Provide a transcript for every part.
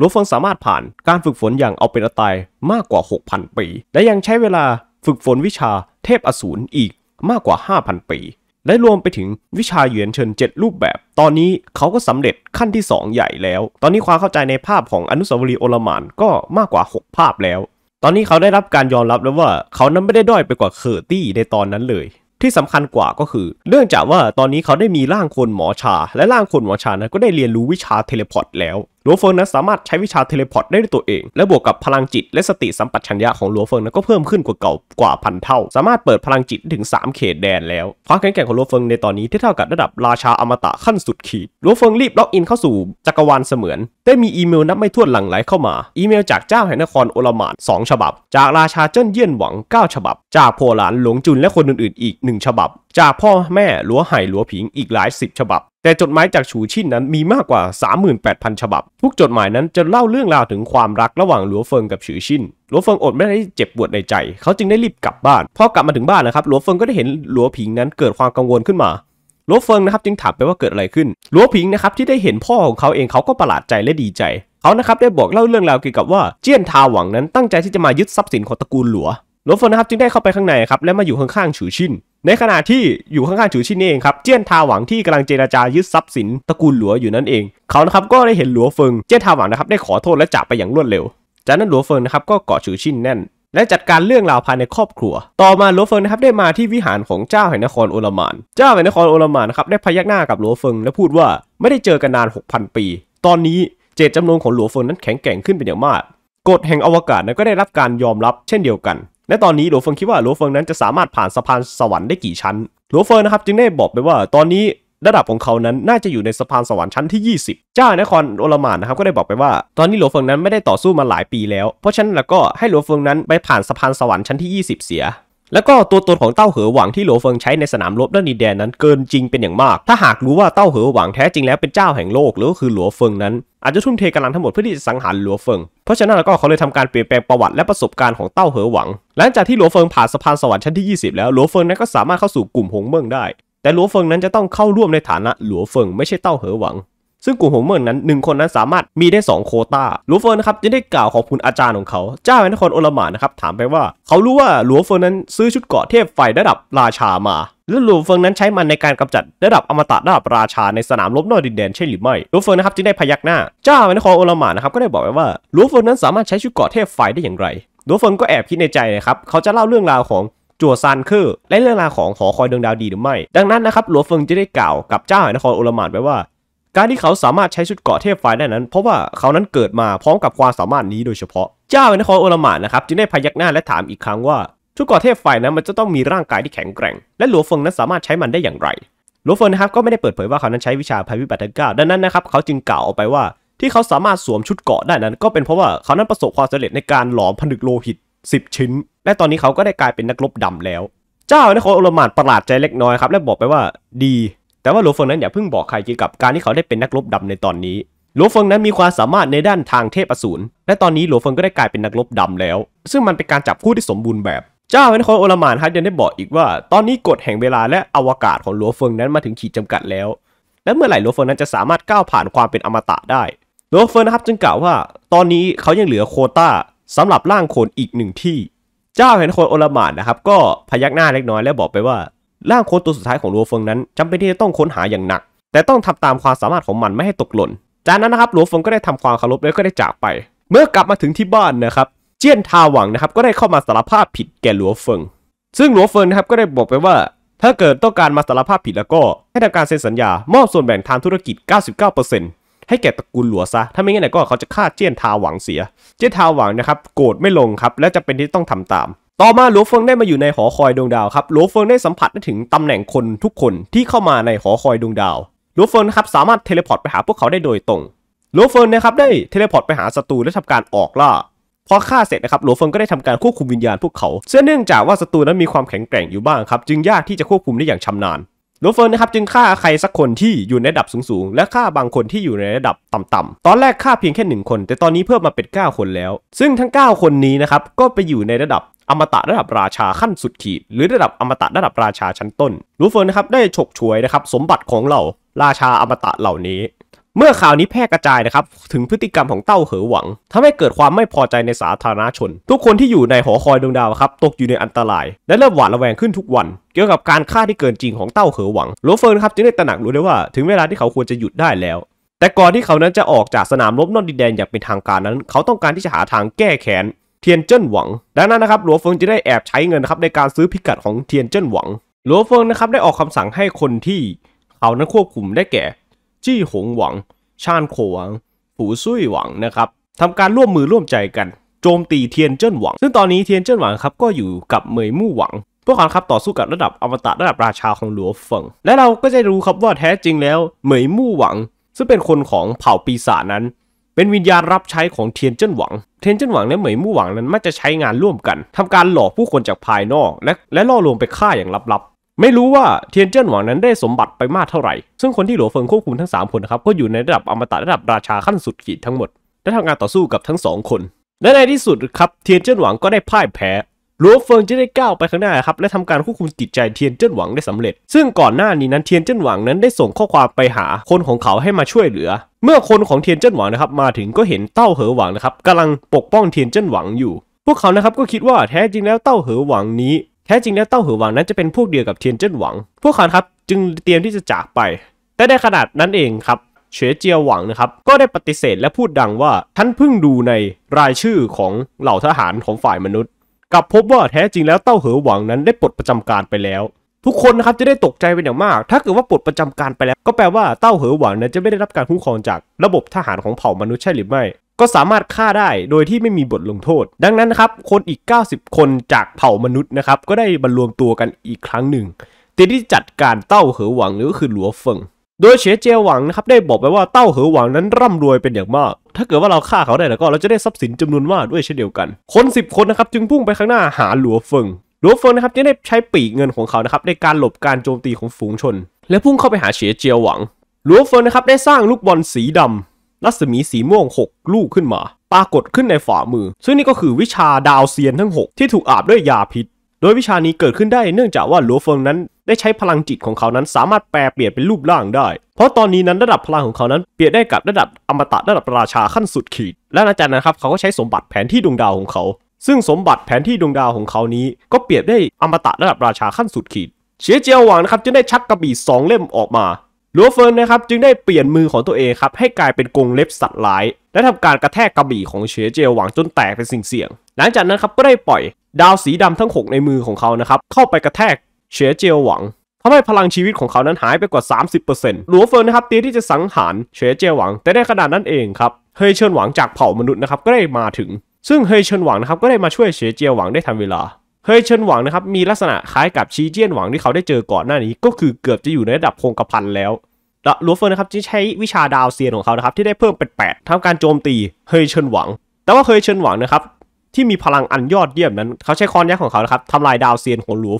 หลวงเฟิงสามารถผ่านการฝึกฝนอย่างเอาเป็นเอาตายมากกว่า 6,000 ปีและยังใช้เวลาฝึกฝนวิชาเทพอสูรอีกมากกว่า 5,000 ปีและรวมไปถึงวิชาเหยียนเชิญ7รูปแบบตอนนี้เขาก็สำเร็จขั้นที่2ใหญ่แล้วตอนนี้ความเข้าใจในภาพของอนุสาวรีย์โอลหม่านก็มากกว่า6ภาพแล้วตอนนี้เขาได้รับการยอมรับแล้วว่าเขานั้นไม่ได้ด้อยไปกว่าเคอร์ตี้ในตอนนั้นเลยที่สำคัญกว่าก็คือเนื่องจากว่าตอนนี้เขาได้มีร่างคนหมอชาและร่างคนหมอชานั้นก็ได้เรียนรู้วิชาเทเลพอร์ตแล้วหลัวเฟิงนั้นสามารถใช้วิชาเทเลพอร์ตได้ด้วยตัวเองและบวกกับพลังจิตและสติสัมปชัญญะของหลัวเฟิงนั้นก็เพิ่มขึ้นกว่าเก่ากว่าพันเท่าสามารถเปิดพลังจิตถึง3เขตแดนแล้วความแข็งแกร่งของหลัวเฟิงในตอนนี้เท่ากับระดับราชาอมตะขั้นสุดขีดหลัวเฟิงรีบล็อกอินเข้าสู่จักรวาลเสมือนได้มีอีเมลนับไม่ถ้วนหลั่งไหลเข้ามาอีเมลจากเจ้าแห่งนครโอลหม่าน2ฉบับจากราชาเจิ้นเยี่ยนหวัง9ฉบับจากพ่อหลานหลวงจุนและคนอื่นๆอีก1ฉบับจากพ่อแม่หลัวไห่หลัวผิงอีกหลาย10ฉบับแต่จดหมายจากฉูชิ่นนั้นมีมากกว่า 38,000 ฉบับทุกจดหมายนั้นจะเล่าเรื่องราวถึงความรักระหว่างหลัวเฟิงกับฉูชิ่นหลัวเฟิงอดไม่ได้เจ็บปวดในใจเขาจึงได้รีบกลับบ้านพอกลับมาถึงบ้านนะครับหลัวเฟิงก็ได้เห็นหลัวผิงนั้นเกิดความกังวลขึ้นมาหลัวเฟิงนะครับจึงถามไปว่าเกิดอะไรขึ้นหลัวผิงนะครับที่ได้เห็นพ่อของเขาเองเขาก็ประหลาดใจและดีใจเขานะครับได้บอกเล่าเรื่องราวเกี่ยวกับว่าเจี้ยนทาหวังนั้นตั้งใจที่จะมายึดทรัพย์สินของตระกูลหลัวเฟิงนะครับจึงได้เข้าไปข้างในครับและมาอยู่ข้างๆฉูชิ่นในขณะที่อยู่ข้างๆฉูชิ่นเองครับเจี้ยนทาหวังที่กำลังเจรจายึดทรัพย์สินตระกูลหลัวอยู่นั่นเองเขานะครับก็ได้เห็นหลัวเฟิงเจี้ยนทาหวังนะครับได้ขอโทษและจากไปอย่างรวดเร็วจากนั้นหลัวเฟิงนะครับก็เกาะฉูชิ่นแน่นและจัดการเรื่องราวภายในครอบครัวต่อมาหลัวเฟิงนะครับได้มาที่วิหารของเจ้าแห่งนครโอลหม่านเจ้าแห่งนครโอลหม่านนะครับได้พยักหน้ากับหลัวเฟิงและพูดว่าไม่ได้เจอกันนาน 6,000 ปีตอนนี้เจตจำนงของหลัวเฟิงนั้นแข็งแกร่งขึ้นเป็นอย่างมากกฎแห่งอวกาศนั้นก็ได้รับการยอมรับเช่นเดียวกันและตอนนี้หลัวเฟิงคิดว่าหลัวเฟิงนั้นจะสามารถผ่านสะพานสวรรค์ได้กี่ชั้นหลัวเฟิงนะครับจึงได้บอกไปว่าตอนนี้ระดับของเขานั้นน่าจะอยู่ในสะพานสวรรค์ชั้นที่20เจ้าแห่งนครโอลหม่านนะครับก็ได้บอกไปว่าตอนนี้หลัวเฟิงนั้นไม่ได้ต่อสู้มาหลายปีแล้วเพราะฉะนั้นแล้วก็ให้หลัวเฟิงนั้นไปผ่านสะพานสวรรค์ชั้นที่20เสียแล้วก็ตัวตนของเต้าเหอหวังที่หลัวเฟิงใช้ในสนามรบด้านดินแดนนั้นเกินจริงเป็นอย่างมากถ้าหากรู้ว่าเต้าเหอหวังแท้จริงแล้วเป็นเจ้าแห่งโลกหรือก็คือหลัวเฟิงนั้นอาจจะทุ่มเทกำลังทั้งหมดเพื่อที่จะสังหารหลัวเฟิงเพราะฉะนั้นแล้วก็เขาเลยทำการเปลี่ยนแปลงประวัติและประสบการณ์ของเต้าเหอหวังหลังจากที่หลัวเฟิงผ่านสะพานสวรรค์ชั้นที่20แล้วหลัวเฟิงนั้นก็สามารถเข้าสู่กลุ่มหงเมืองได้แต่หลัวเฟิงนั้นจะต้องเข้าร่วมในฐานะหลัวเฟิงไม่ใช่เต้าเหอหวังซึ่งกลุ่มหงเมืองนั้น1คนนั้นสามารถมีได้2โควต้าหลัวเฟิงนะครับจะได้กล่าวขอบคุณอาจารย์ของเขาเจ้าแห่งนครโอลหม่านนะครับถามไปว่าเขารู้ว่าหลัวเฟิงนั้นซื้อชุดเกราะเทพไฟระดับราชามาและหลัวเฟิงนั้นใช้มันในการกำจัดระดับอมตะระดับราชาในสนามรบนอกดินแดนใช่หรือไม่หลัวเฟิงนะครับจึงได้พยักหน้าเจ้าแห่งนครโอลหม่านนะครับก็ได้บอกไว้ว่าหลัวเฟิงนั้นสามารถใช้ชุดเกราะเทพไฟได้อย่างไรหลัวเฟิงก็แอบคิดในใจนะครับเขาจะเล่าเรื่องราวของจั่วซานเคอร์และเรื่องราวของหอคอยดวงดาวดีหรือไม่ดังนั้นนะครับหลัวเฟิงจะได้กล่าวกับเจ้าแห่งนครโอลหม่านไว้ว่าการที่เขาสามารถใช้ชุดเกราะเทพไฟได้นั้นเพราะว่าเขานั้นเกิดมาพร้อมกับความสามารถนี้โดยเฉพาะเจ้าแห่งนครโอลหม่านนะครับจึงได้พยักหน้าและถามอีกครั้งว่าชุดเกราะเทพไฟนั้นมันจะต้องมีร่างกายที่แข็งแกร่งและหลัวเฟิงนั้นสามารถใช้มันได้อย่างไรหลัวเฟิงนะครับก็ไม่ได้เปิดเผยว่าเขานั้นใช้วิชาภัยพิบัติทั้ง9ดังนั้นนะครับเขาจึงกล่าวออกไปว่าที่เขาสามารถสวมชุดเกราะได้นั้นก็เป็นเพราะว่าเขานั้นประสบความสำเร็จในการหลอมผนึกโลหิต10ชิ้นและตอนนี้เขาก็ได้กลายเป็นนักรบดำแล้วเจ้าแห่งนครโอลหม่านประหลาดใจเล็กน้อยครับและบอกไปว่าดีแต่ว่าหลัวเฟิงนั้นอย่าเพิ่งบอกใครเกี่ยวกับการที่เขาได้เป็นนักรบดำในตอนนี้หลัวเฟิงนั้นมีความสามารถในด้านทางเทพอสูรและตอนนี้หลัวเฟิงก็ได้กลายเป็นนักรบดำแล้วซึ่งมันเป็นการจับคู่ที่สมบูรณ์แบบเจ้าแห่งนครโอลหม่านครับยังได้บอกอีกว่าตอนนี้กฎแห่งเวลาและอวกาศของหลัวเฟิงนั้นมาถึงขีดจำกัดแล้วและเมื่อไหร่หลัวเฟิงนั้นจะสามารถก้าวผ่านความเป็นอมตะได้หลัวเฟิงนะครับจึงกล่าวว่าตอนนี้เขายังเหลือโควต้าสำหรับร่างคนอีกหนึ่งที่เจ้าแห่งนครโอลหม่านนะครับก็พยักหน้าเล็กน้อยและบอกไปว่าร่างโคตรตัวสุดท้ายของหลัวเฟิงนั้นจำเป็นที่จะต้องค้นหาอย่างหนักแต่ต้องทำตามความสามารถของมันไม่ให้ตกหล่นจากนั้นนะครับหลัวเฟิงก็ได้ทำความเคารพแล้วก็ได้จากไปเมื่อกลับมาถึงที่บ้านนะครับเจี้ยนทาหวังนะครับก็ได้เข้ามาสารภาพผิดแก่หลัวเฟิงซึ่งหลัวเฟิงนะครับก็ได้บอกไปว่าถ้าเกิดต้องการมาสารภาพผิดแล้วก็ให้ทำการเซ็นสัญญามอบส่วนแบ่งทางธุรกิจ 99% ให้แก่ตระกูลหลัวซะถ้าไม่งั้นก็เขาจะฆ่าเจี้ยนทาหวังเสียเจี้ยนทาหวังนะครับโกรธไม่ลงครับและจะเป็นที่ต้องทำตามต่อมาหลัวเฟิงได้มาอยู่ในหอคอยดวงดาวครับหลัวเฟิงได้สัมผัสได้ถึงตำแหน่งคนทุกคนที่เข้ามาในหอคอยดวงดาวหลัวเฟิงนะครับสามารถเทเลพอร์ตไปหาพวกเขาได้โดยตรงหลัวเฟิงนะครับได้เทเลพอร์ตไปหาศัตรูและทำการออกล่าพอฆ่าเสร็จนะครับหลัวเฟิงก็ได้ทำการควบคุมวิญญาณพวกเขาเนื่องจากว่าศัตรูนั้นมีความแข็งแกร่งอยู่บ้างครับจึงยากที่จะควบคุมได้อย่างชำนาญหลัวเฟิงนะครับจึงฆ่าใครสักคนที่อยู่ในระดับสูงๆและฆ่าบางคนที่อยู่ในระดับต่ำๆตอนแรกฆ่าเพียงแค่1คนแต่ตอนนี้เพิ่มมาเป็น9คนแล้วซึ่งทั้ง9คนนี้นะครับก็ไปอยู่ในระดับอมตะระดับราชาขั้นสุดขีดหรือระดับอมตะระดับราชาชั้นต้นหลัวเฟิงนะครับได้ฉกฉวยนะครับสมบัติของเหล่าราชาอมตะเหล่านี้ เมื่อข่าวนี้แพร่กระจายนะครับถึงพฤติกรรมของเต้าเหอหวังทำให้เกิดความไม่พอใจในสาธารณชนทุกคนที่อยู่ในหอคอยดวงดาวครับตกอยู่ในอันตรายและเริ่มหวาดระแวงขึ้นทุกวันเกี่ยวกับการฆ่าที่เกินจริงของเต้าเหอหวังโรเฟิร์นครับจึงได้ตระหนักรู้ได้ว่าถึงเวลาที่เขาควรจะหยุดได้แล้วแต่ก่อนที่เขานั้นจะออกจากสนามรบนอกดินแดนอย่างเป็นทางการนั้นเขาต้องการที่จะหาทางแก้แค้นเทียนเจิ้นหวังดังนั้นนะครับหลัวเฟิงจะได้แอบใช้เงินครับในการซื้อพิกัดของเทียนเจิ้นหวังหลัวเฟิงนะครับได้ออกคำสั่งให้คนที่เขานั้นควบคุมได้แก่จี้หงหวังชานโขหวังฝูซุ่ยหวังนะครับทำการร่วมมือร่วมใจกันโจมตีเทียนเจิ้นหวังซึ่งตอนนี้เทียนเจิ้นหวังครับก็อยู่กับเมยมู่หวังพวกเขาครับต่อสู้กับระดับอมตะระดับราชาของหลัวเฟิงและเราก็จะรู้ครับว่าแท้จริงแล้วเมยมู่หวังซึ่งเป็นคนของเผ่าปีศาจนั้นเป็นวิญญาณรับใช้ของเทียนเจิ้นหวังและเหมยมู่หวังนั้นมักจะใช้งานร่วมกันทำการหลอกผู้คนจากภายนอกและล่อลวงไปฆ่าอย่างลับๆไม่รู้ว่าเทียนเจิ้นหวังนั้นได้สมบัติไปมากเท่าไหร่ซึ่งคนที่หลัวเฟิงควบคุมทั้ง3คนนะครับก็อยู่ในระดับอมตะระดับราชาขั้นสุดขีดทั้งหมดและทำการต่อสู้กับทั้ง2คนและในที่สุดครับเทียนเจิ้นหวังก็ได้พ่ายแพ้หลัวเฟิงจะได้ก้าวไปข้างหน้าครับและทำการควบคุมจิตใจเทียนเจิ้นหวังได้สำเร็จซึ่งก่อนหน้านี้นั้นเทียนเจิ้นหวังนั้นได้ส่งข้อความไปหาคนของเขาให้มาช่วยเหลือเมื่อคนของเทียนเจิ้นหวังนะครับมาถึงก็เห็นเต้าเหอหวังนะครับกำลังปกป้องเทียนเจิ้นหวังอยู่พวกเขานะครับก็คิดว่าแท้จริงแล้วเต้าเหอหวังนั้นจะเป็นพวกเดียวกับเทียนเจิ้นหวังพวกเขาครับจึงเตรียมที่จะจากไปแต่ในขณะนั้นเองครับเฉยเจียวหวังนะครับก็ได้ปฏิเสธและพูดดังว่าท่านเพิ่งดูในรายชื่อของเหล่าทหารของฝ่ายมนุษย์กลับพบว่าแท้จริงแล้วเต้าเหอหวังนั้นได้ปลดประจำการไปแล้วทุกคนนะครับจะได้ตกใจเป็นอย่างมากถ้าเกิดว่าปลดประจำการไปแล้วก็แปลว่าเต้าเหอหวังนั้นจะไม่ได้รับการคุ้มครองจากระบบทหารของเผ่ามนุษย์ใช่หรือไม่ก็สามารถฆ่าได้โดยที่ไม่มีบทลงโทษดังนั้นนะครับคนอีก90คนจากเผ่ามนุษย์นะครับก็ได้มารวมตัวกันอีกครั้งหนึ่งที่จัดการเต้าเหอหวังหรือก็คือหลัวเฟิงโดยเฉยเจียหวังนะครับได้บอกไปว่าเต้าเหอหวังนั้นร่ำรวยเป็นอย่างมากถ้าเกิดว่าเราฆ่าเขาได้แล้วก็เราจะได้ทรัพย์สินจำนวนมากด้วยเช่นเดียวกันคน10คนนะครับจึงพุ่งไปข้างหน้าหาหลัวเฟิงนะครับจะได้ใช้ปีกเงินของเขานะครับในการหลบการโจมตีของฝูงชนและพุ่งเข้าไปหาเฉียเจียวหวังหลัวเฟิงนะครับได้สร้างลูกบอลสีดำรัศมีสีม่วง6ลูกขึ้นมาปรากฏขึ้นในฝ่ามือซึ่งนี่ก็คือวิชาดาวเซียนทั้ง6ที่ถูกอาบด้วยยาพิษโดยวิชานี้เกิดขึ้นได้เนื่องจากว่าหลัวเฟิงนั้นได้ใช้พลังจิตของเขานั้นสามารถแปลเปลี่ยนเป็นรูปร่างได้เพราะตอนนี้นั้นระดับพลังของเขานั้นเปลี่ยนได้กับระดับอมตะระดับราชาขั้นสุดขีดและหลังจากนั้นครับเขาก็ใช้สมบัติแผนที่ดวงดาวของเขาซึ่งสมบัติแผนที่ดวงดาวของเขานี้ก็เปรียบได้อมตะระดับราชาขั้นสุดขีดเฉียเจียวหวังนะครับจึงได้ชักกระบี่2เล่มออกมาหลัวเฟิงนะครับจึงได้เปลี่ยนมือของตัวเองครับให้กลายเป็นกรงเล็บสัตว์ร้ายและทำการกระแทกกระบี่ของเฉียเจียวหวังจนแตกเป็นสิ่งเสี่ยงหลังจากนั้นครับก็ได้ปล่อยดาวสีดำทั้ง6ในมือของเขานะครับเข้าไปกระแทกเฉียเจียวหวังทำให้พลังชีวิตของเขานั้นหายไปกว่า 30% หลัวเฟิงนะครับเตรียมที่จะสังหารเฉียเจียวหวังแต่ในขณะนั้นเองครับเฮยเชิญหวังจากเผ่ามนุษย์นะครับก็ได้มาถึงซึ่งเฮยเชิญหวังนะครับก็ได้มาช่วยเฉียเจียวหวังได้ทันเวลาเฮยเชิญหวังนะครับมีลักษณะคล้ายกับชีเจียนหวังที่เขาได้เจอก่อนหน้านี้ก็คือเกือบจะอยู่ในระดับคงกระพันแล้วหลัวเฟิงนะครับจึงใช้วิชาดาวเซียนของเขานะครับที่ได้เพิ่มเป็น8ทำการโจมตีเฮยเชิญหวังแต่ว่าเฮยเชิญหวังนะครับที่มีพลังอันยอดเยี่ยมนั้นเขาใช้ค้อนยักษ์ของเขานะครับทำลายดาวเซียนของหลัว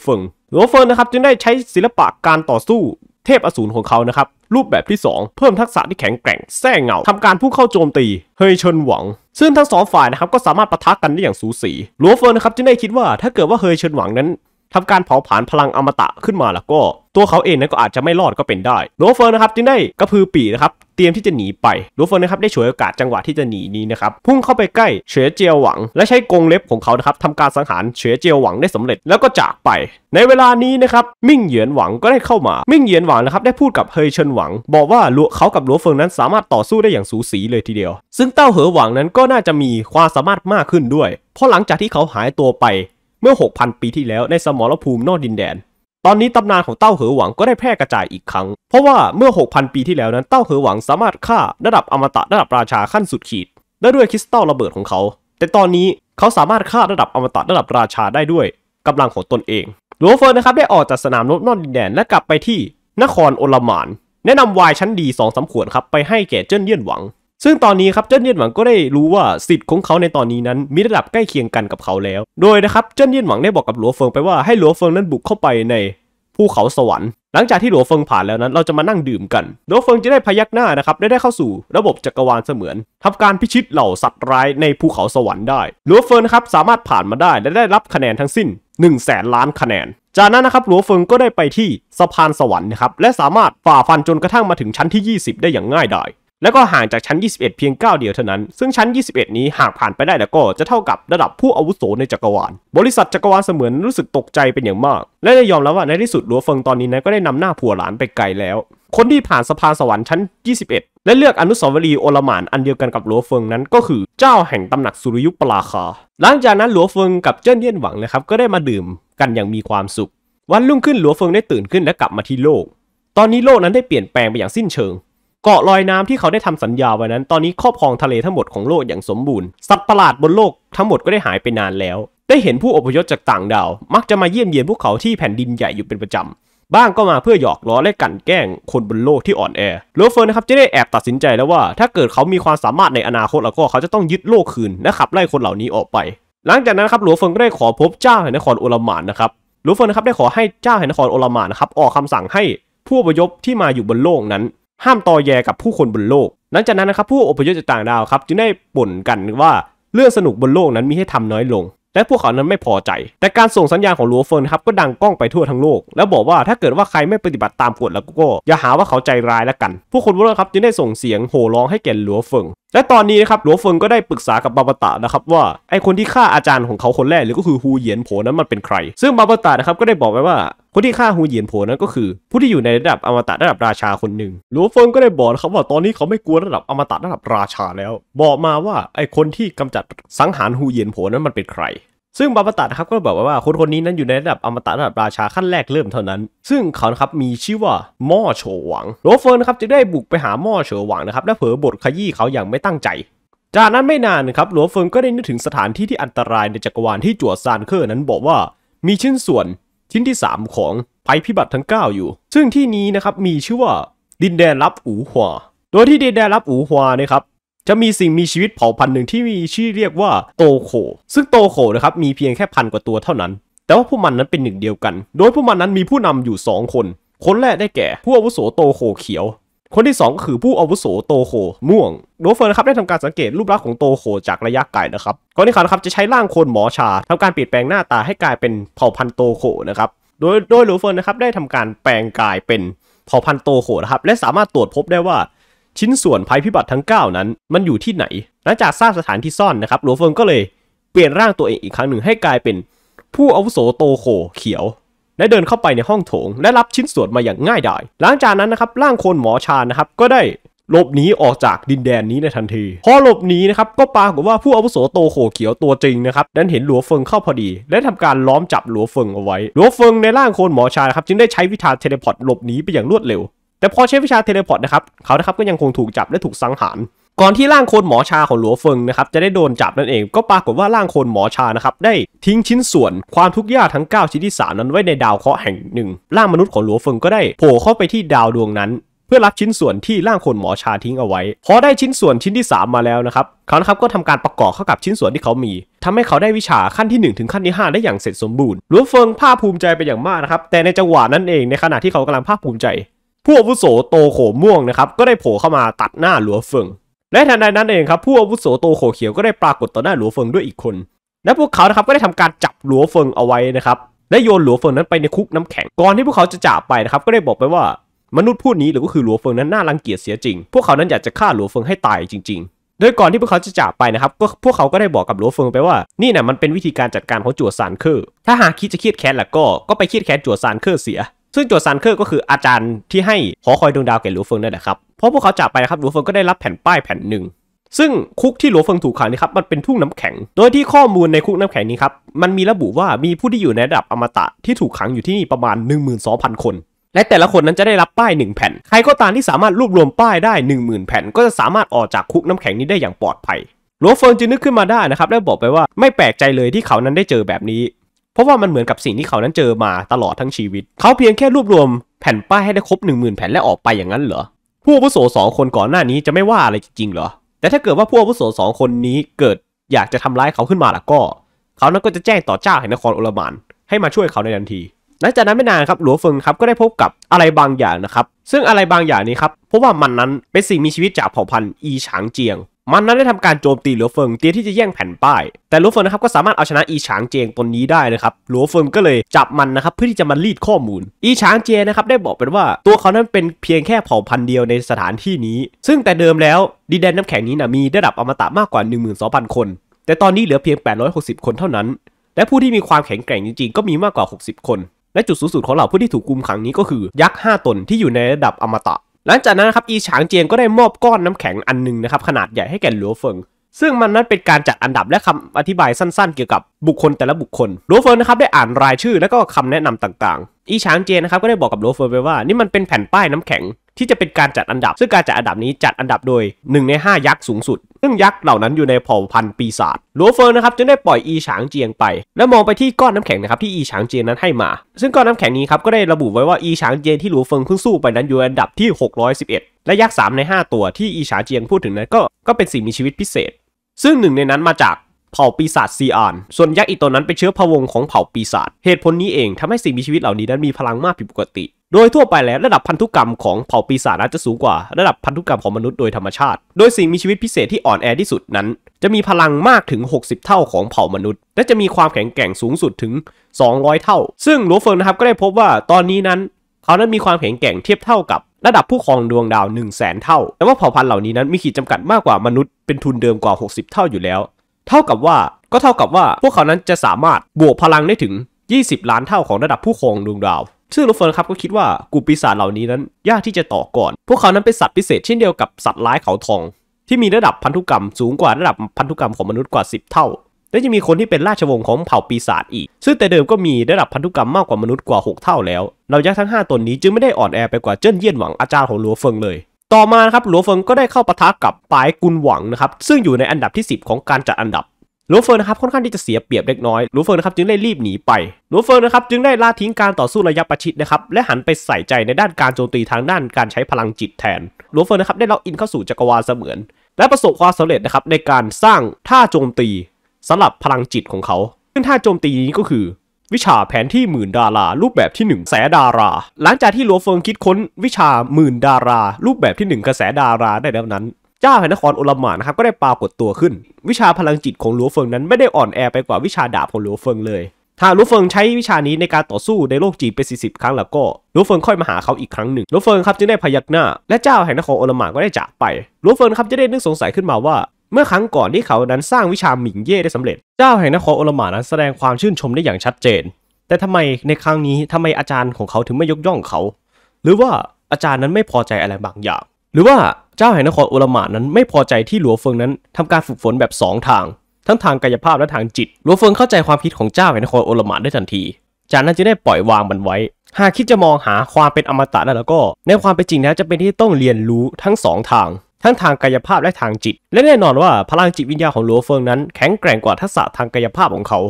เฟิงนะครับจึงได้ใช้ศิลปะการต่อสู้เทพอสูรของเขานะครับรูปแบบที่2เพิ่มทักษะที่แข็งแกร่งแส้เงาทำการพุ่งเข้าโจมตีเฮยเชิญหวังซึ่งทั้ง2ฝ่ายนะครับก็สามารถปะทะกันได้อย่างสูสีหลัวเฟิงนะครับจึงได้คิดว่าถ้าเกิดว่าเฮยเชิญหวังนั้นทำการเผาผลาญพลังอมตะขึ้นมาแล้วก็ตัวเขาเองนั้นก็อาจจะไม่รอดก็เป็นได้หลัวเฟิงนะครับจึงได้กระพือปีกนะครับเตรียมที่จะหนีไปหลัวเฟิงนะครับได้ฉวยโอกาสจังหวะที่จะหนีนี้นะครับพุ่งเข้าไปใกล้เฉยเจียวหวังและใช้กรงเล็บของเขานะครับทำการสังหารเฉยเจียวหวังได้สำเร็จแล้วก็จากไปในเวลานี้นะครับมิ่งเหยียนหวังก็ได้เข้ามามิ่งเหยียนหวังนะครับได้พูดกับเฮยเชิญหวังบอกว่าเขากับหลัวเฟิงนั้นสามารถต่อสู้ได้อย่างสูสีเลยทีเดียวซึ่งเต้าเหอหวังนั้นก็น่าจะมีความสามารถมากขึ้นด้วยเพราะหลังจากที่เขาหายตัวไปเมื่อ 6,000 ปีที่แล้วในสมรภูมินอกดินแดนตอนนี้ตำนานของเต้าเหอหวังก็ได้แพร่กระจายอีกครั้งเพราะว่าเมื่อ 6,000 ปีที่แล้วนั้นเต้าเหอหวังสามารถฆ่าระดับอมตะระดับราชาขั้นสุดขีดได้ด้วยคริสตัลระเบิดของเขาแต่ตอนนี้เขาสามารถฆ่าระดับอมตะระดับราชาได้ด้วยกำลังของตนเองหลัวเฟิงนะครับได้ออกจากสนามรบนอกดินแดนและกลับไปที่นครโอลมานแนะนำวายชั้นดี 2-3 ขวดครับไปให้แก่เจิ้นเยี่ยนหวังซึ่งตอนนี้ครับเจิ้นเยี่ยนหวังก็ได้รู้ว่าสิทธิ์ของเขาในตอนนี้นั้นมีระดับใกล้เคียงกันกับเขาแล้วโดยนะครับเจิ้นเยี่ยนหวังได้บอกกับหลัวเฟิงไปว่าให้หลัวเฟิงนั้นบุกเข้าไปในภูเขาสวรรค์หลังจากที่หลัวเฟิงผ่านแล้วนั้นเราจะมานั่งดื่มกันหลัวเฟิงจะได้พยักหน้านะครับได้เข้าสู่ระบบจักรวาลเสมือนทำการพิชิตเหล่าสัตว์ร้ายในภูเขาสวรรค์ได้หลัวเฟิงนะครับสามารถผ่านมาได้และได้รับคะแนนทั้งสิ้น100,000,000,000คะแนนจากนั้นนะครับหลัวเฟิงก็ได้ไปที่สะพานสวรรค์นะครับและสามารถฝ่าฟันจนกระทั่งมาถึงชั้นที่20ได้อย่างง่ายดาย แล้วก็ห่างจากชั้น21เพียง9เดียวเท่านั้นซึ่งชั้น21นี้หากผ่านไปได้แล้วก็จะเท่ากับระดับผู้อาวุโสในจักรวาลบริษัทจักรวาลเสมือนรู้สึกตกใจเป็นอย่างมากและได้ยอมรับว่าในที่สุดหลัวเฟิงตอนนี้นะก็ได้นำหน้าผัวหลานไปไกลแล้วคนที่ผ่านสะพานสวรรค์ชั้น21และเลือกอนุสาวรีย์โอลหม่านอันเดียวกันกับหลัวเฟิงนั้นก็คือเจ้าแห่งตำหนักสุริยุปราคาหลังจากนั้นหลัวเฟิงกับเจิ้นเยี่ยนหวังนะครับก็ได้มาดื่มกันอย่างมีความสุขวันรุ่งขึ้นหลัวเฟิงได้ตื่นขึ้นและกลับมาที่โลกตอนนี้โลกนั้นได้เปลี่ยนแปลงไปอย่างสิ้นเชิงเกาะลอยน้ำที่เขาได้ทำสัญญาไว้นั้นตอนนี้ครอบครองทะเลทั้งหมดของโลกอย่างสมบูรณ์สัตว์ประหลาดบนโลกทั้งหมดก็ได้หายไปนานแล้วได้เห็นผู้อพยพจากต่างดาวมักจะมาเยี่ยมเยียนพวกเขาที่แผ่นดินใหญ่อยู่เป็นประจำบ้างก็มาเพื่อหยอกล้อและกันแกล้งคนบนโลกที่อ่อนแอหลัวเฟิงนะครับจะได้แอบตัดสินใจแล้วว่าถ้าเกิดเขามีความสามารถในอนาคตแล้วก็เขาจะต้องยึดโลกคืนและขับไล่คนเหล่านี้ออกไปหลังจากนั้นครับหลัวเฟิงได้ขอพบเจ้าแห่งนครโอลหม่านนะครับหลัวเฟิงนะครับได้ขอให้เจ้าแห่งนครโอลหม่านนะครับออกคำสั่งให้ผู้อพยพที่มาอยู่บนโลกนั้นห้ามตอแยกับผู้คนบนโลกหลังจากนั้นนะครับผู้อพยพจากต่างดาวครับจึงได้บ่นกันว่าเรื่องสนุกบนโลกนั้นมีให้ทำน้อยลงและพวกเขานั้นไม่พอใจแต่การส่งสัญญาณของหลัวเฟิงครับก็ดังก้องไปทั่วทั้งโลกแล้วบอกว่าถ้าเกิดว่าใครไม่ปฏิบัติตามกฎแล้วก็อย่าหาว่าเขาใจร้ายละกันผู้คนบนโลกครับจึงได้ส่งเสียงโห่ร้องให้แก่หลัวเฟิงและตอนนี้นะครับหลัวเฟิงก็ได้ปรึกษากับบาบาตะนะครับว่าไอคนที่ฆ่าอาจารย์ของเขาคนแรกหรือก็คือฮูเหยียนโผนั้นมันเป็นใครซึ่งบาบาตะนะครับก็ได้บอกไว้ว่าคนที่ฆ่าฮูเหยียนโผนั้นก็คือผู้ที่อยู่ในระดับอมตะระดับราชาคนหนึ่งหลัวเฟิงก็ได้บอกนะครับว่าตอนนี้เขาไม่กลัวระดับอมตะระดับราชาแล้วบอกมาว่าไอคนที่กำจัดสังหารฮูเหยียนโผนั้นมันเป็นใครซึ่งบาบาตะนะครับก็บอกว่าคนนี้นั้นอยู่ในระดับอมตะระดับราชาขั้นแรกเริ่มเท่านั้นซึ่งเขาครับมีชื่อว่าม่อโฉวหวังหลัวเฟิงนะครับจะได้บุกไปหาม่อโฉวหวังนะครับและเผลอบทขยี้เขาอย่างไม่ตั้งใจจากนั้นไม่นานนะครับหลัวเฟิงก็ได้นึกถึงสถานที่ที่อันตรายในจักรวาลที่จั่วซานเคอร์นั้นบอกว่ามีชิ้นส่วนชิ้นที่3ของภัยพิบัติทั้ง9อยู่ซึ่งที่นี้นะครับมีชื่อว่าดินแดนลับอูฮวาโดยที่ดินแดนลับอูฮวานะครับจะมีสิ่งมีชีวิตเผ่าพันธุ์หนึ่งที่มีชื่อเรียกว่าโตโขซึ่งโตโขนะครับมีเพียงแค่พันกว่าตัวเท่านั้นแต่ว่าพวกมันนั้นเป็นหนึ่งเดียวกันโดยพวกมันนั้นมีผู้นำอยู่2คนคนแรกได้แก่ผู้อาวุโสโตโขเขียวคนที่2ก็คือผู้อาวุโสโตโขม่วงหลัวเฟิงนะครับได้ทำการสังเกตรูปลักษณ์ของโตโขจากระยะไกลนะครับก่อนที่เขานะครับจะใช้ร่างคนหมอชาทำการเปลี่ยนแปลงหน้าตาให้กลายเป็นเผ่าพันธุ์โตโขนะครับโดยหลัวเฟิงนะครับได้ทำการแปลงกายเป็นเผ่าพันธุ์โตโขนะครับและสามารถตรวจพบได้ว่าชิ้นส่วนภัยพิบัติทั้ง9นั้นมันอยู่ที่ไหนหลังจากทราบสถานที่ซ่อนนะครับหลัวเฟิงก็เลยเปลี่ยนร่างตัวเองอีกครั้งหนึ่งให้กลายเป็นผู้อาวุโสโตโขเขียวและเดินเข้าไปในห้องโถงและรับชิ้นส่วนมาอย่างง่ายดายหลังจากนั้นนะครับร่างโคนหมอชานะครับก็ได้หลบหนีออกจากดินแดนนี้ในทันทีพอหลบหนีนะครับก็ปรากฏว่าผู้อาวุโสโตโขเขียวตัวจริงนะครับนั้นเห็นหลัวเฟิงเข้าพอดีและทำการล้อมจับหลัวเฟิงเอาไว้หลัวเฟิงในร่างโคนหมอชานะครับจึงได้ใช้วิชาเทเลพอร์ตหลบหนีไปอย่างรวดเร็วแต่พอใช้วิชาเทเลพอร์ตนะครับเขานะครับก็ยังคงถูกจับและถูกสังหารก่อนที่ร่างโคนหมอชาของหลัวเฟิงนะครับจะได้โดนจับนั่นเองก็ปรากฏว่าร่างโคนหมอชานะครับได้ทิ้งชิ้นส่วนความทุกข์ยากทั้ง9ชิ้นที่3นั้นไว้ในดาวเคราะห์แห่งหนึ่งร่างมนุษย์ของหลัวเฟิงก็ได้โผล่เข้าไปที่ดาวดวงนั้นเพื่อรับชิ้นส่วนที่ร่างโคนหมอชาทิ้งเอาไว้พอได้ชิ้นส่วนชิ้นที่3มาแล้วนะครับเขานะครับก็ทำการประกอบเข้ากับชิ้นส่วนที่เขามีทำให้เขาได้วิชาขั้นที่1ถึงขั้นที่5ได้อย่างเสร็จสมบูรณ์หลัวเฟิงภาคภูมิใจไปอย่างมากนะครับแต่ในจังหวะนั้นเองในขณะที่เขากำลังภาคภูมิใจผู้อาวุโสโตโขม่วงนะครับก็ได้โผล่เข้ามาตัดหน้าหลัวเฟิงและทันใดนั้นเองครับผู้อาวุโสโตโขเขียวก็ได้ปรากฏต่อหน้าหลัวเฟิงด้วยอีกคนและพวกเขานะครับก็ได้ทำการจับหลัวเฟิงเอาไว้นะครับและโยนหลัวเฟิงนั้นไปในคุกน้ำแข็งก่อนที่พวกเขาจะจากไปนะครับก็ได้บอกไปว่ามนุษย์ผู้นี้หรือก็คือหลัวเฟิงนั้นน่ารังเกียจเสียจริงพวกเขานั้นอยากจะฆ่าหลัวเฟิงให้ตายจริงๆโดยก่อนที่พวกเขาจะจากไปนะครับก็พวกเขาก็ได้บอกกับหลัวเฟิงไปว่านี่นะมันเป็นวิธีการจัดการของจั่วซานเคอร์ถ้าหากคิดจะเครียดแค้นล่ะก็ไปเครียดแค้นจั่วซานเคอร์เสียซึ่งจั่วซานเคอร์ก็คืออาจารย์ที่ให้หอคอยดวงดาวแก่หลัวเฟิงนั่นแหละครับเพราะพวกเขาจากไปนะครับหลัวเฟิงก็ได้รับแผ่นป้ายแผ่นหนึ่งซึ่งคุกที่หลัวเฟิงถูกขังนี่ครับมันเป็นทุ่งน้ำแข็งโดยที่ข้อมูลในคุกน้ำแข็งนี้ครับมันมีระบุว่ามีผู้ที่อยู่ในระดับอมตะที่ถูกขังอยู่ที่นี่ประมาณ 12,000 คนและแต่ละคนนั้นจะได้รับป้าย1แผ่นใครก็ตามที่สามารถรวบรวมป้ายได้ 10,000 แผ่นก็จะสามารถออกจากคุกน้ำแข็งนี้ได้อย่างปลอดภัยหลัวเฟิงจึงนึกขึ้นมาได้นะครับและบอกไปว่าไม่แปลกใจเลยที่เขานั้นได้เจอแบบนี้เพราะว่ามันเหมือนกับสิ่งที่เขานั้นเจอมาตลอดทั้งชีวิตเขาเพียงแค่รวบรวมแผ่นป้ายให้ได้ครบ 10,000 แผ่นและออกไปอย่างนั้นเหรอผู้อาวุโส2คนก่อนหน้านี้จะไม่ว่าอะไรจริงๆเหรอแต่ถ้าเกิดว่าผู้อาวุโส2คนนี้เกิดอยากจะทำร้ายเขาขึ้นมาล่ะก็เขานั้นก็จะแจ้งต่อเจ้าแห่งนครโอลหม่านให้มาช่วยเขาในทันทีหลังจากนั้นไม่นานครับหลัวเฟิงครับก็ได้พบกับอะไรบางอย่างนะครับซึ่งอะไรบางอย่างนี้ครับเพราะว่ามันนั้นเป็นสิ่งมีชีวิตจากเผ่าพันธุ์อีฉางเจียง มันนั้นได้ทำการโจมตีหลัวเฟิงเตี้ยที่จะแย่งแผ่นป้ายแต่หลัวเฟิงนะครับก็สามารถเอาชนะอีฉางเจงตนนี้ได้นะครับหลัวเฟิงก็เลยจับมันนะครับเพื่อที่จะมารีดข้อมูลอีฉางเจงนะครับได้บอกเป็นว่าตัวเขานั้นเป็นเพียงแค่เผ่าพันธุ์เดียวในสถานที่นี้ซึ่งแต่เดิมแล้วดินแดนน้ำแข็งนี้นะมีระดับอมตะมากกว่า 12,000 คนแต่ตอนนี้เหลือเพียง860คนเท่านั้นและผู้ที่มีความแข็งแกร่งจริงๆก็มีมากกว่า60คนและจุดสูงสุดของเหล่าผู้ที่ถูกกุมขังนี้ก็คือยักษ์5ตนที่อยู่ในระดับอมตะหลังจากนั้นนะครับอีฉางเจียงก็ได้มอบก้อนน้ำแข็งอันนึงนะครับขนาดใหญ่ให้แก่หลัวเฟิงซึ่งมันนั้นเป็นการจัดอันดับและคำอธิบายสั้นๆเกี่ยวกับบุคคลแต่ละบุคคลหลัวเฟิงนะครับได้อ่านรายชื่อและก็คำแนะนำต่างๆอีฉางเจียงนะครับก็ได้บอกกับหลัวเฟิงไปว่านี่มันเป็นแผ่นป้ายน้ำแข็งที่จะเป็นการจัดอันดับซึ่งการจัดอันดับนี้จัดอันดับโดย1ใน5ยักษ์สูงสุดซึ่งยักษ์เหล่านั้นอยู่ในเผ่าพันธุ์ปีศาจหลัวเฟิงนะครับจึงได้ปล่อยอีฉางเจียงไปและมองไปที่ก้อนน้ำแข็งนะครับที่อีฉางเจียงนั้นให้มาซึ่งก้อนน้ำแข็งนี้ครับก็ได้ระบุไว้ว่าอีฉางเจียงที่หลัวเฟิงเพิ่งสู้ไปนั้นอยู่อันดับที่611และยักษ์3ใน5ตัวที่อีฉางเจียงพูดถึงนั้นก็เป็นสิ่งมีชีวิตพิเศษซึ่งหนึ่งในนั้นมาจากเผ่าปีศาจซีอานส่วนยักษ์อีกตัวนั้นเป็นเชื้อพวงของเผ่าปีศาจเหตุผลนี้เองทำให้สิ่งมีชีวิตเหล่านี้นั้นมีพลังมากผิดปกติโดยทั่วไปแล้วระดับพันธุกรรมของเผ่าปีศาจนั้นจะสูงกว่าระดับพันธุกรรมของมนุษย์โดยธรรมชาติโดยสิ่งมีชีวิตพิเศษที่อ่อนแอที่สุดนั้นจะมีพลังมากถึง60เท่าของเผ่ามนุษย์และจะมีความแข็งแกร่งสูงสุดถึง200เท่าซึ่งหลัวเฟิงนะครับก็ได้พบว่าตอนนี้นั้นเขานั้นมีความแข็งแกร่งเทียบเท่ากับระดับผู้ครองดวงดาว 100,000 เท่าแต่ว่าเผ่าพันธุ์เหล่านี้นั้นมีขีดจำกัดมากกว่ามนุษย์เป็นทุนเดิมกว่า60เท่าอยู่แล้วเท่ากับว่าพวกเขานั้นจะสามารถบวกพลังได้ถึง20ล้านเท่าของระดับผู้ครองดวงดาวซึ่งหลัวเฟิงครับก็คิดว่ากลุ่มปีศาจเหล่านี้นั้นยากที่จะต่อก่อนพวกเขานั้นเป็นสัตว์พิเศษเช่นเดียวกับสัตว์ร้ายเขาทองที่มีระดับพันธุกรรมสูงกว่าระดับพันธุกรรมของมนุษย์กว่า10เท่าและจะมีคนที่เป็นราชวงศ์ของเผ่าปีศาจอีกซึ่งแต่เดิมก็มีระดับพันธุกรรมมากกว่ามนุษย์กว่า6เท่าแล้วเรายักษ์ทั้ง5ตนนี้จึงไม่ได้อ่อนแอไปกว่าเจิ้นเยี่ยนหวังอาจารย์ของหลัวเฟิงเลยต่อมาครับหลัวเฟิงก็ได้เข้าปะทะกับปายกุนหวังนะครับซึ่งอยู่ในอันดับที่10ของการจัดอันดับหลัวเฟิงนะครับค่อนข้างที่จะเสียเปรียบเล็กน้อยหลัวเฟิงนะครับจึงได้รีบหนีไปหลัวเฟิงนะครับจึงได้ละทิ้งการต่อสู้ระยะประชิดนะครับและหันไปใส่ใจในด้านการโจมตีทางด้านการใช้พลังจิตแทนหลัวเฟิงนะครับได้ล็อกอินเข้าสู่จักรวาลเสมือนและประสบความสำเร็จนะครับในการสร้างท่าโจมตีสำหรับพลังจิตของเขาซึ่งท่าโจมตีนี้ก็คือวิชาแผนที่หมื่นดารารูปแบบที่1แสดาราหลังจากที่หลัวเฟิงคิดค้นวิชาหมื่นดารารูปแบบที่1กระแสดาราได้แล้วนั้นเจ้าแห่งนครโอลหม่านนะครับก็ได้ปรากฏตัวขึ้นวิชาพลังจิตของหลัวเฟิงนั้นไม่ได้อ่อนแอไปกว่าวิชาดาบของหลัวเฟิงเลยถ้าหลัวเฟิงใช้วิชานี้ในการต่อสู้ในโลกจีนไป40ครั้งแล้วก็หลัวเฟิงค่อยมาหาเขาอีกครั้งหนึ่งหลัวเฟิงครับจึงได้พยักหน้าและเจ้าแห่งนครโอลหม่านก็ได้จากไปหลัวเฟิงครับจะได้นึกสงสัยขึ้นมาว่าเมื่อครั้งก่อนที่เขานั้นสร้างวิชาหมิงเย่ได้สำเร็จเจ้าแห่งนครโอลหม่านนั้นแสดงความชื่นชมได้อย่างชัดเจนแต่ทำไมในครั้งนี้ทำไมอาจารย์ของเขาถึงไม่ยกย่องเขาหรือว่าอาจารย์นั้นไม่พอใจอะไรบางอย่างหรือว่าเจ้าแห่งนครโอลหม่านนั้นไม่พอใจที่หลัวเฟิงนั้นทำการฝึกฝนแบบ2ทางทั้งทางกายภาพและทางจิตหลัวเฟิงเข้าใจความคิดของเจ้าแห่งนครโอลหม่านได้ทันทีจากนั้นจะได้ปล่อยวางมันไว้หากคิดจะมองหาความเป็นอมตะแล้วก็ในความเป็นจริงแล้วจะเป็นที่ต้องเรียนรู้ทั้ง2ทางทั้งทางกายภาพและทางจิตและแน่นอนว่าพลังจิตวิญญาณของหลัวเฟิงนั้นแข็งแกร่งกว่าทักษะทางกายภาพของเขา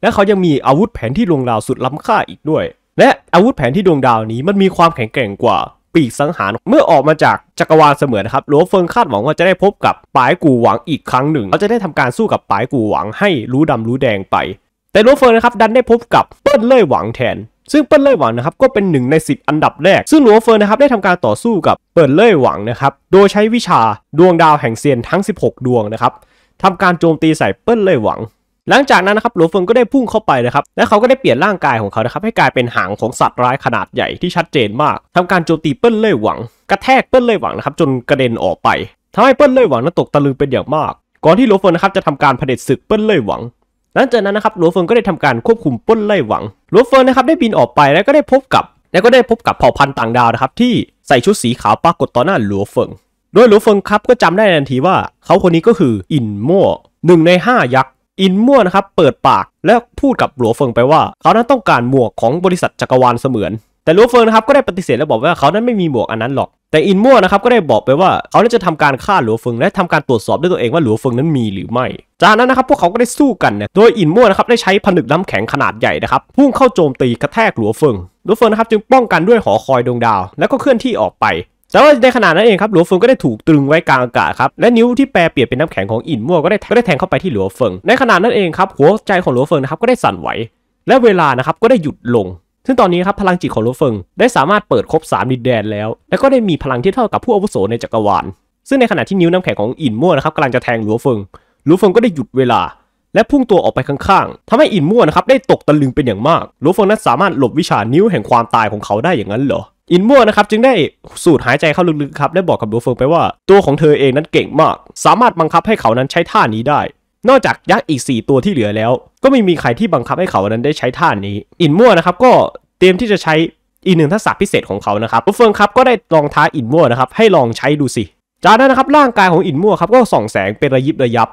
และเขายังมีอาวุธแผนที่ดวงดาวสุดล้ำค่าอีกด้วยและอาวุธแผนที่ดวงดาวนี้มันมีความแข็งแกร่งกว่าปีกสังหารเมื่อออกมาจากจักรวาลเสมือนนะครับหลัวเฟิงคาดหวังว่าจะได้พบกับปายกู่หวังอีกครั้งหนึ่งเขาจะได้ทำการสู้กับปายกู่หวังให้รู้ดำรู้แดงไปแต่หลัวเฟิงนะครับดันได้พบกับเปิ้นเล่ยหวังแทนซึ่งเปิ้นเล่ยหวังนะครับก็เป็น1ใน10อันดับแรกซึ่งหลัวเฟิงนะครับได้ทำการต่อสู้กับเปิ้นเล่ยหวังนะครับโดยใช้วิชาดวงดาวแห่งเซียนทั้ง16ดวงนะครับทำการโจมตีใส่เปิ้นเล่ยหวังหลังจากนั้นนะครับหลัวเฟิงก็ได้พุ่งเข้าไปนะครับและเขาก็ได้เปลี่ยนร่างกายของเขานะครับให้กลายเป็นหางของสัตว์ร้ายขนาดใหญ่ที่ชัดเจนมากทำการโจมตีเปิ้นเล่ยหวังกระแทกเปิ้นเล่ยหวังนะครับจนกระเด็นออกไปทำให้เปิ้นเล่ยหวังนั้นตกตะลึงเป็นอย่างมากก่อนที่หลัวเฟิงนะครับจะทำการเผด็จศึกเปิ้นเล่ยหวังหลังจากนั้นนะครับหลัวเฟิงก็ได้ทำการควบคุมเปิ้นเล่ยหวังหลัวเฟิงนะครับได้บินออกไปแล้วก็ได้พบกับเผ่าพันธุ์ต่างดาวนะครับที่ใส่ชุดสีขาวปรากฏต่อหน้าหลัวเฟิงโดยหลัวเฟิงครับก็จำได้ทันทีว่าเขาคนนี้ก็คืออินมั่ว1ใน5ยักษ์อินมั่วนะครับเปิดปากและพูดกับหลัวเฟิงไปว่าเขานั้นต้องการหมวกของบริษัทจักรวาลเสมือนแต่หลัวเฟิงนะครับก็ได้ปฏิเสธและบอกว่าเขานั้นไม่มีหมวกอันนั้นหรอกแต่อินมั่วนะครับก็ได้บอกไปว่าเขาจะทำการฆ่าหลัวเฟิงและทำการตรวจสอบด้วยตัวเองว่าหลัวเฟิงนั้นมีหรือไม่จากนั้นนะครับพวกเขาก็ได้สู้กันนะโดยอินมั่วนะครับได้ใช้ผนึกน้ำแข็งขนาดใหญ่นะครับพุ่งเข้าโจมตีกระแทกหลัวเฟิงหลัวเฟิงนะครับจึงป้องกันด้วยหอคอยดวงดาวแล้วก็เคลื่อนที่ออกไปแต่ว่าในขณะนั้นเองครับหลัวเฟิงก็ได้ถูกตรึงไว้กลางอากาศครับและนิ้วที่แปรเปลี่ยนเป็นน้ำแข็งของอินมั่วก็ได้แทงเข้าไปที่หลัวเฟิงในขณะนั้นเองครับหัวใจของหลัวเฟิงนะครับก็ได้สั่นไหวและเวลานะครับก็ได้หยุดลงซึ่งตอนนี้ครับพลังจิตของหลัวเฟิงได้สามารถเปิดครบ3ดินแดนแล้วและก็ได้มีพลังที่เท่ากับผู้อาวุโสในจักรวาล ซึ่งในขณะที่นิ้วน้ำแข็งของอินมั่วนะครับกำลังจะแทงหลัวเฟิงก็ได้หยุดเวลาและพุ่งตัวออกไปข้างๆทำให้อินมั่วนะครับได้ตกตะลึงเป็นอย่างมากหลัวเฟิงนั้นสามารถหลบวิชานิ้วแห่งความตายของเขาได้อย่างนั้นเหรออินมั่วนะครับจึงได้สูดหายใจเข้าลึกๆครับได้บอกกับหลัวเฟิงไปว่าตัวของเธอเองนั้นเก่งมากสามารถบังคับให้เขานั้นใช้ท่านี้ได้นอกจากยักษ์อีก4ตัวที่เหลือแล้วก็ไม่มีใครที่บังคับให้เขานั้นได้ใช้ท่านี้อินมั่วนะครับก็เตรียมที่จะใช้อีกหนึ่งทักษะพิเศษของเขานะครับหลัวเฟิงครับก็ได้ลองท้าอินมั่วนะครับให้ลองใช้ดูสิจากนั้นนะครับร่างกายของอินมั่วครับก็ส่องแสงเป็นระยิบระยั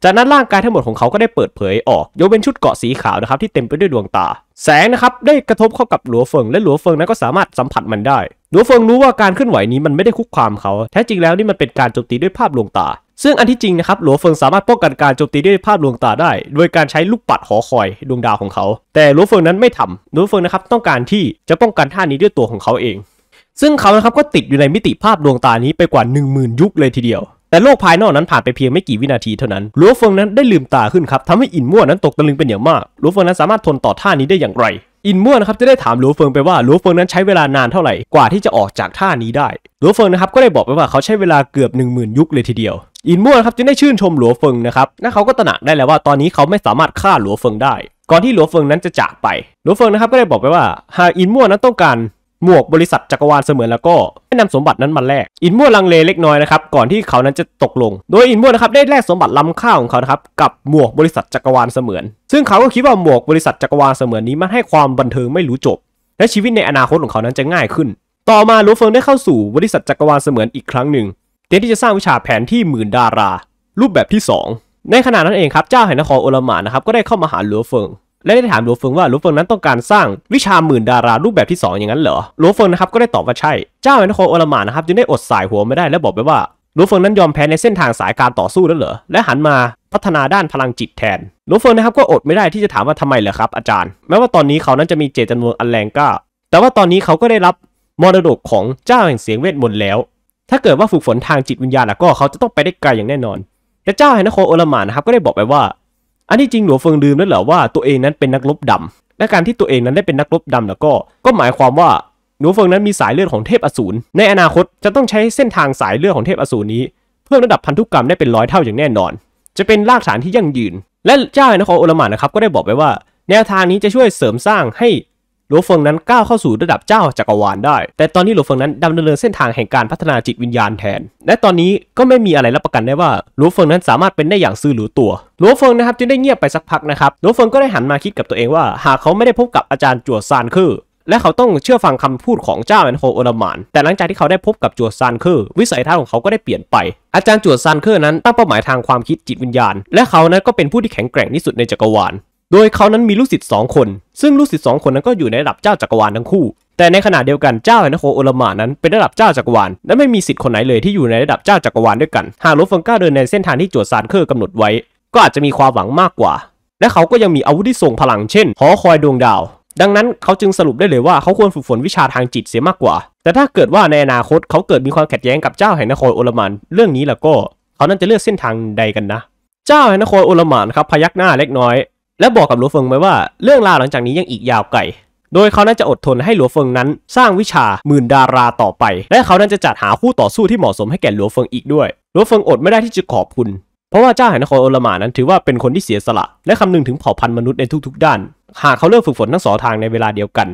บจากนั้นร่างกายทั้งหมดของเขาก็ได้เปิดเผยออกยกเว้นชุดเกาะสีขาวนะครับที่เต็มไปด้วยดวงตาแสงนะครับได้กระทบเข้ากับหลัวเฟิงและหลัวเฟิงนั้นก็สามารถสัมผัสมันได้หลัวเฟิงรู้ว่าการเคลื่อนไหวนี้มันไม่ได้คุกคามเขาแท้จริงแล้วนี่มันเป็นการโจมตีด้วยภาพลวงตาซึ่งอันที่จริงนะครับหลัวเฟิงสามารถป้องกันการโจมตีด้วยภาพลวงตาได้โดยการใช้ลูกปัดหอคอยดวงดาวของเขาแต่หลัวเฟิงนั้นไม่ทำหลัวเฟิงนะครับต้องการที่จะป้องกันท่านี้ด้วยตัวของเขาเองซึ่งเขานะครับก็ติดอยู่ในมิติภาพดวงตานี้ไปกว่า 10,000 ยุคเลยทีเดียวแต่โลกภายนอกนั้นผ่านไปเพียงไม่กี่วินาทีเท่านั้นหลัวเฟิงนั้นได้ลืมตาขึ้นครับทำให้อินมั่วนั้นตกตะลึงเป็นอย่างมากหลัวเฟิงนั้นสามารถทนต่อท่านี้ได้อย่างไรอินมั่วนะครับจะได้ถามหลัวเฟิงไปว่าหลัวเฟิงนั้นใช้เวลานานเท่าไหร่กว่าที่จะออกจากท่านี้ได้หลัวเฟิงนะครับก็ได้บอกไปว่าเขาใช้เวลาเกือบ 10,000 ยุคเลยทีเดียวอินมั่วนะครับจึงได้ชื่นชมหลัวเฟิงนะครับและเขาก็ตระหนักได้แล้วว่าตอนนี้เขาไม่สามารถฆ่าหลัวเฟิงได้ก่อนที่หลัวเฟิงนั้นจะจากไปหลัวเฟิงนะครับก็ได้บอกไปว่าหากอินมั่วนั้นต้องการหมวกบริษัทจักรวาลเสมือนแล้วก็ได้นำสมบัตินั้นมาแลกอินมั่วลังเลเล็กน้อยนะครับก่อนที่เขานั้นจะตกลงโดยอินมั่วนะครับได้แลกสมบัติล้ำค่าของเขานะครับกับหมวกบริษัทจักรวาลเสมือนซึ่งเขาก็คิดว่าหมวกบริษัทจักรวาลเสมือนนี้มันให้ความบันเทิงไม่รู้จบและชีวิตในอนาคตของเขานั้นจะง่ายขึ้นต่อมาหลัวเฟิงได้เข้าสู่บริษัทจักรวาลเสมือนอีกครั้งหนึ่งเตรียมที่จะสร้างวิชาแผนที่หมื่นดารารูปแบบที่2ในขณะนั้นเองครับเจ้าแห่งนครโอลหม่านนะครับก็ได้เข้ามาหาหลัวเฟิงและได้ถามหลัวเฟิงว่าหลัวเฟิงนั้นต้องการสร้างวิชาหมื่นดารารูปแบบที่2อย่างนั้นเหรอหลัวเฟิงนะครับก็ได้ตอบว่าใช่เจ้าแห่งนครโอลหม่านนะครับจึงได้อดสายหัวไม่ได้และบอกไปว่าหลัวเฟิงนั้นยอมแพ้ในเส้นทางสายการต่อสู้แล้วเหรอและหันมาพัฒนาด้านพลังจิตแทนหลัวเฟิงนะครับก็อดไม่ได้ที่จะถามว่าทำไมเหรอครับอาจารย์แม้ว่าตอนนี้เขานั้นจะมีเจตจำนงอันแรงกล้าแต่ว่าตอนนี้เขาก็ได้รับมรดกของเจ้าแห่งเสียงเวทมนต์แล้วถ้าเกิดว่าฝึกฝนทางจิตวิญญาณแล้วก็เขาจะต้องไปได้ไกลอย่างแน่นอนและเจ้าแห่งนครโอลหม่านนะครับก็ได้บอกไปว่าอันที่จริงหลัวเฟิงลืมแล้วเหรอว่าตัวเองนั้นเป็นนักรบดำและการที่ตัวเองนั้นได้เป็นนักรบดำแล้วก็หมายความว่าหลัวเฟิงนั้นมีสายเลือดของเทพอสูรในอนาคตจะต้องใช้เส้นทางสายเลือดของเทพอสูรนี้เพื่อระดับพันธุกรรมได้เป็น100 เท่าอย่างแน่นอนจะเป็นรากฐานที่ยั่งยืนและเจ้าแห่งนครโอลหม่านนะครับก็ได้บอกไปว่าแนวทางนี้จะช่วยเสริมสร้างให้หลัวเฟิงนั้นก้าวเข้าสู่ระดับเจ้าจักรวาลได้แต่ตอนนี้หลัวเฟิงนั้นดำเนินเส้นทางแห่งการพัฒนาจิตวิญญาณแทนและตอนนี้ก็ไม่มีอะไรรับประกันได้ว่าหลัวเฟิงนั้นสามารถเป็นได้อย่างซื่อหรือตัวหลัวเฟิงนะครับจึงได้เงียบไปสักพักนะครับหลัวเฟิงก็ได้หันมาคิดกับตัวเองว่าหากเขาไม่ได้พบกับอาจารย์จั่วซานคือและเขาต้องเชื่อฟังคำพูดของเจ้าแห่งนครโอลหม่านแต่หลังจากที่เขาได้พบกับจั่วซานคือวิสัยทัศน์ของเขาก็ได้เปลี่ยนไปอาจารย์จั่วซานคือนั้นตั้งเป้าหมายทางความคิดจิตวิญญาณและเขานั้นก็เป็นผู้ที่แข็งแกร่งที่สุดในจักรวาลโดยเขานั้นมีลูกศิษย์2คนซึ่งลูกศิษย์2คนนั้นก็อยู่ในระดับเจ้าจักรวาลทั้งคู่แต่ในขณะเดียวกันเจ้าแห่งนครโอลหม่านนั้นเป็นระดับเจ้าจักรวาลและไม่มีศิษย์คนไหนเลยที่อยู่ในระดับเจ้าจักรวาลด้วยกันหากหลัวเฟิงก้าวเดินในเส้นทางที่จั่วซานคือกำหนดไว้ก็อาจจะมีความหวังมากกว่าและเขาก็ยังมีอาวุธที่ทรงพลังเช่นหอคอยดวงดาวดังนั้นเขาจึงสรุปได้เลยว่าเขาควรฝึกฝนวิชาทางจิตเสียมากกว่าแต่ถ้าเกิดว่าในอนาคตเขาเกิดมีความขัดแย้งกับเจ้าแห่งนครโอลหม่านเรื่องนี้แล้วก็เขานั้นจะเลือกเส้นทางใดกันนะเจ้าแห่งนครโอลหม่านครับพยักหน้าเล็กน้อยและบอกกับหลัวเฟิงไว้ว่าเรื่องราวหลังจากนี้ยังอีกยาวไกลโดยเขาน่าจะอดทนให้หลัวเฟิงนั้นสร้างวิชาหมื่นดาราต่อไปและเขานั้นจะจัดหาคู่ต่อสู้ที่เหมาะสมให้แก่หลัวเฟิงอีกด้วยหลัวเฟิงอดไม่ได้ที่จะขอบคุณเพราะว่าเจ้าแห่งนครโอลหม่านนั้นถือว่าเป็นคนที่เสียสละและคำนึงถึงเผ่าพันธุ์มนุษย์ในทุกๆด้านหากเขาเลือกฝึกฝนทั้ง2ทางในเวลาเดียวกั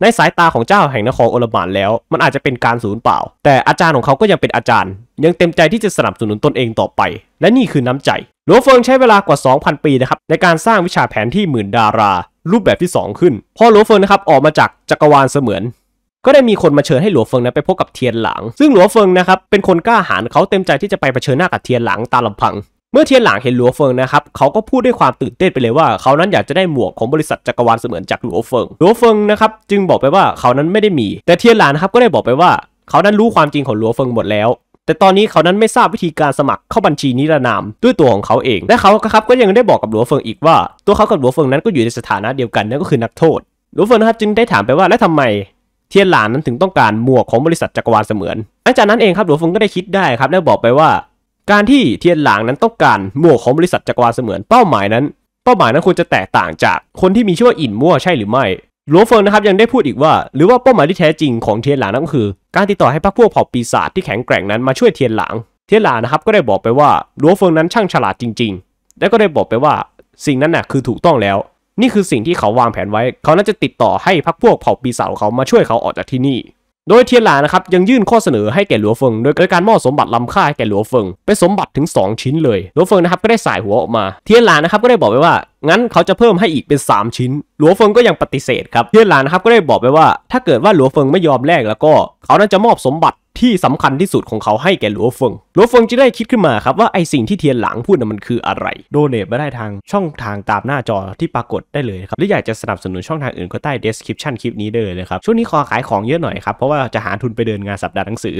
นในสายตาของเจ้าแห่งนครโอลหม่านแล้วมันอาจจะเป็นการสูญเปล่าแต่อาจารย์ของเขาก็ยังเป็นอาจารย์ยังเต็มใจที่จะสนับสนุนตนเองต่อไปและนี่คือน้ำใจหลัวเฟิงใช้เวลากว่า 2,000 ปีนะครับในการสร้างวิชาแผนที่หมื่นดารารูปแบบที่2ขึ้นพอหลัวเฟิงนะครับออกมาจากจักรวาลเสมือนก็ได้มีคนมาเชิญให้หลัวเฟิงนั้นไปพบกับเทียนหลางซึ่งหลัวเฟิงนะครับเป็นคนกล้าหาญเขาเต็มใจที่จะไปเผชิญหน้ากับเทียนหลางตามลำพังเมื่อเทียนหลางเห็นหลัวเฟิงนะครับเขาก็พูดด้วยความตื่นเต้นไปเลยว่าเขานั้นอยากจะได้หมวกของบริษัทจักรวาลเสมือนจากหลัวเฟิงนะครับจึงบอกไปว่าเขานั้นไม่ได้มีแต่เทียนหลางนะครับก็ได้บอกไปว่าเขานั้นรู้ความจริงของหลัวเฟิงหมดแล้วแต่ตอนนี้เขานั้นไม่ทราบวิธีการสมัครเข้าบัญชีนิรนามด้วยตัวของเขาเองและเขาครับก็ยังได้บอกกับหลัวเฟิงอีกว่าตัวเขากับหลัวเฟิงนั้นก็อยู่ในสถานะเดียวกันนั่นก็คือนักโทษหลัวเฟิงนะครับจึงได้ถามไปว่าและทำไมเทียนหลานนั้นถึงต้องการหมวกของบริษัทจักรวาลเสมือนหลังจากนั้นเองครับหลัวเฟิงก็ได้คิดได้ครับและบอกไปว่าการที่เทียนหลางนั้นต้องการหมวกของบริษัทจักรวาลเสมือนเป้าหมายนั้นควรจะแตกต่างจากคนที่มีชื่อว่าอินมั่วใช่หรือไม่หลัวเฟิงนะครับยังได้พูดอีกว่าหรือว่าเป้าหมายที่แท้จริงของเทียนหลางนั่นก็คือการติดต่อให้พรรคพวกเผ่าปีศาจที่แข็งแกร่งนั้นมาช่วยเทียนหลาง เทียหลานะครับก็ได้บอกไปว่าลัวเฟิงนั้นช่างฉลาดจริงๆและก็ได้บอกไปว่าสิ่งนั้นน่ะคือถูกต้องแล้วนี่คือสิ่งที่เขาวางแผนไว้เขาน่าจะติดต่อให้พรรคพวกเผ่าปีศาจของเขามาช่วยเขาออกจากที่นี่โดยเทียหลานะครับยังยื่นข้อเสนอให้แก่หลัวเฟิงโดยการมอบสมบัติล้ำค่าให้แก่หลัวเฟิงเป็นสมบัติถึง2ชิ้นเลยหลัวเฟิงนะครับก็ได้ส่ายหัวออกมาเทียหลานะครับก็ได้บอกไปว่างั้นเขาจะเพิ่มให้อีกเป็น3ชิ้นหลัวเฟิงก็ยังปฏิเสธครับเทียหลานะครับก็ได้บอกไปว่าถ้าเกิดว่าหลัวเฟิงไม่ยอมแลกแล้วก็เขาน่าจะมอบสมบัติที่สำคัญที่สุดของเขาให้แก่หลัวเฟิงหลัวเฟิงจะได้คิดขึ้นมาครับว่าไอสิ่งที่เทียนหลางพูดมันคืออะไรโดเนทมาได้ทางช่องทางตามหน้าจอที่ปรากฏได้เลยครับหรืออยากจะสนับสนุนช่องทางอื่นก็ใต้ description คลิปนี้ได้เลยนะครับช่วงนี้ขอขายของเยอะหน่อยครับเพราะว่าจะหาทุนไปเดินงานสัปดาห์หนังสือ